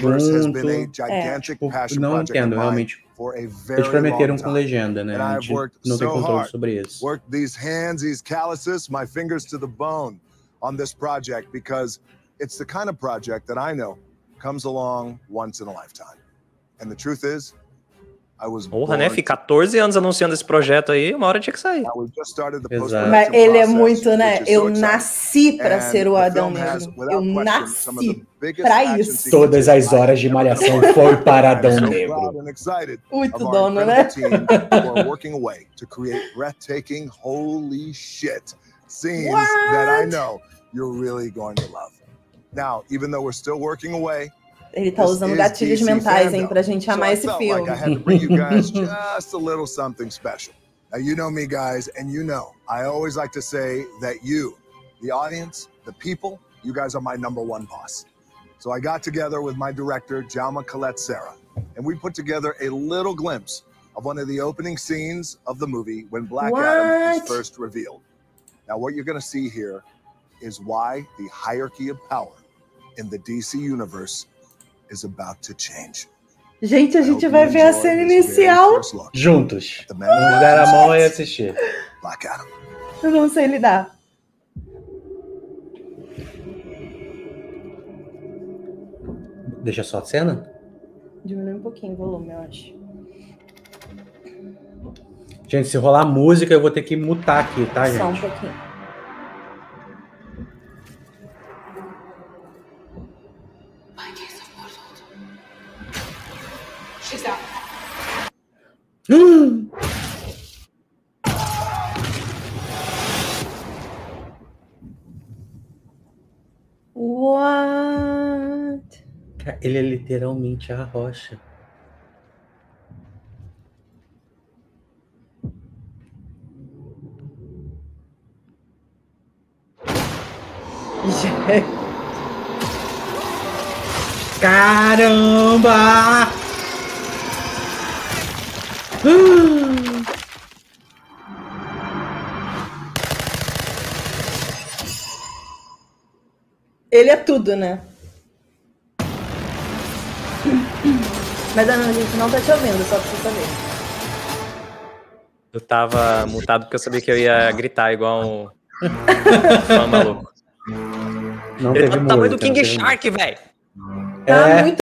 junto. Não entendo, realmente. Eles prometeram com legenda, né? A gente não tem controle sobre isso. On this project because it's the kind of project that I know comes along once in a lifetime. And the truth is, I was born. Né? Fica 14 anos anunciando esse projeto aí, uma hora tinha que sair. Exato. Mas ele é muito, né? Eu nasci para ser o Adão Negro. Eu nasci para isso. Todas as horas de malhação foi para Adão Negro. Muito dono, né? Scenes that I know you're really going to love. Now, even though we're still working away, ele tá usando gatilhos mentais, hein, pra gente amar esse filme. I had to bring you guys just a little something special. Now, you know me, guys, and you know I always like to say that you, the audience, the people, you guys are my #1 boss. So I got together with my director, Jaume Collet-Serra, and we put together a little glimpse of one of the opening scenes of the movie when Black Adam is first revealed. Now, what you're going to see here is why the hierarchy of power in the DC Universe is about to change. Gente, a gente vai ver a cena inicial juntos. Vamos dar a mão e assistir. Black Adam. Eu não sei lidar. Deixa só a cena? Diminui um pouquinho o volume, eu acho. Gente, se rolar música, eu vou ter que mutar aqui, tá, gente? Só um pouquinho. What? Ele é literalmente a rocha. Caramba! Ele é tudo, né? Mas a gente não tá te ouvindo, só pra você saber. Eu tava mutado porque eu sabia que eu ia gritar igual um maluco. Não, ele tá do tamanho do King Shark, velho. Tá muito